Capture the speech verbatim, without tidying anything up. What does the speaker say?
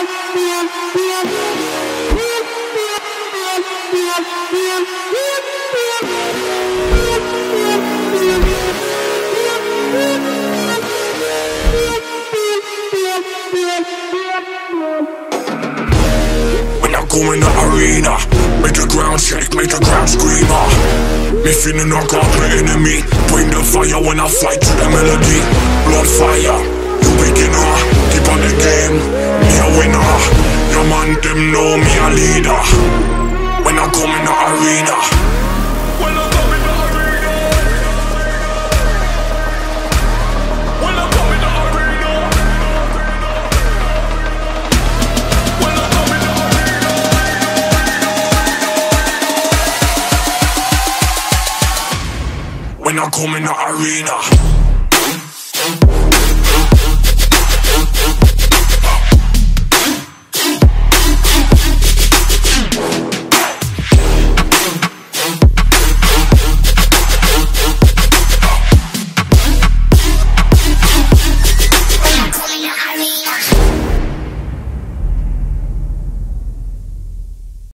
When I go in the arena, make the ground shake, make the ground screamer. Me feeling knock out the enemy. Bring the fire when I fight to the melody. Blood fire, you beginner. Keep on the game, me a winner. Your man them know me a leader. When I come in the arena, when I come in the arena, when I come in the arena, when I come in the arena, when I come in the arena.